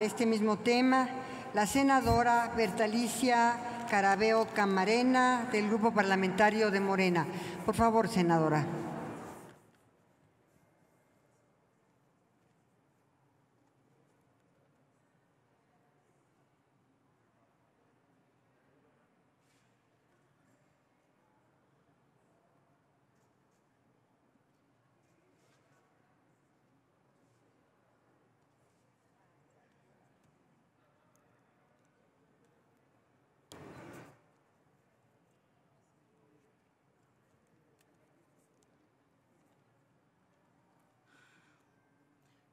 Este mismo tema, la senadora Bertha Caraveo Camarena, del Grupo Parlamentario de Morena. Por favor, senadora.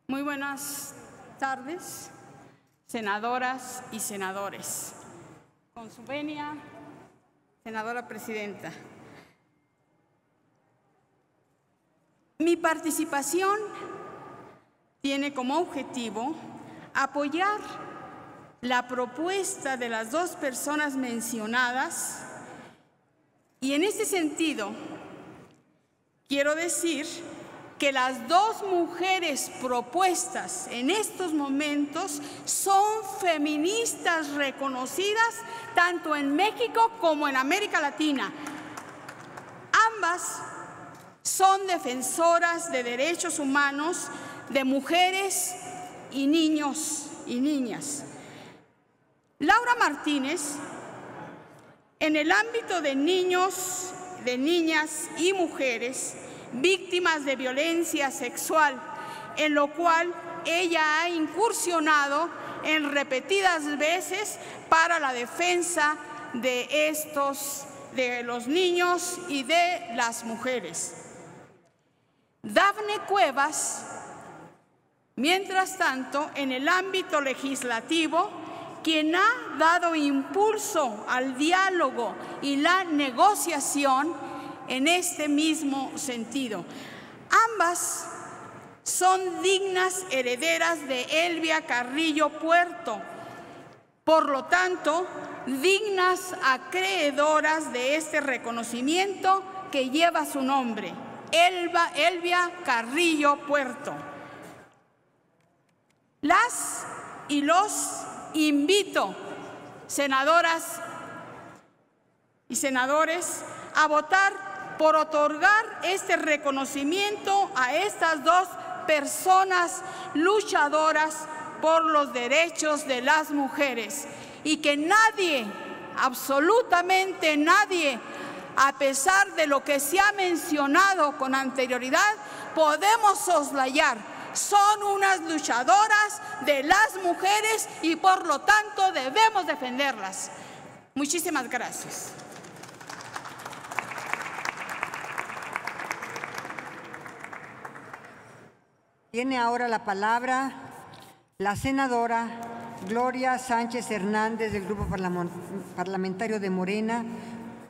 Muy buenas tardes, senadoras y senadores. Con su venia, senadora presidenta. Mi participación tiene como objetivo apoyar la propuesta de las dos personas mencionadas y en este sentido quiero decir que las dos mujeres propuestas en estos momentos son feministas reconocidas tanto en México como en América Latina. Ambas son defensoras de derechos humanos de mujeres y niños y niñas. Laura Martínez, en el ámbito de niños, de niñas y mujeres, víctimas de violencia sexual, en lo cual ella ha incursionado en repetidas veces para la defensa de los niños y de las mujeres. Daptnhe Cuevas, mientras tanto, en el ámbito legislativo, quien ha dado impulso al diálogo y la negociación en este mismo sentido. Ambas son dignas herederas de Elvia Carrillo Puerto, por lo tanto, dignas acreedoras de este reconocimiento que lleva su nombre, Elvia Carrillo Puerto. Las y los invito, senadoras y senadores, a votar por otorgar este reconocimiento a estas dos personas luchadoras por los derechos de las mujeres y que nadie, absolutamente nadie, a pesar de lo que se ha mencionado con anterioridad, podemos soslayar. Son unas luchadoras de las mujeres y por lo tanto debemos defenderlas. Muchísimas gracias. Tiene ahora la palabra la senadora Gloria Sánchez Hernández del Grupo Parlamentario de Morena,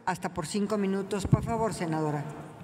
hasta por 5 minutos. Por favor, senadora.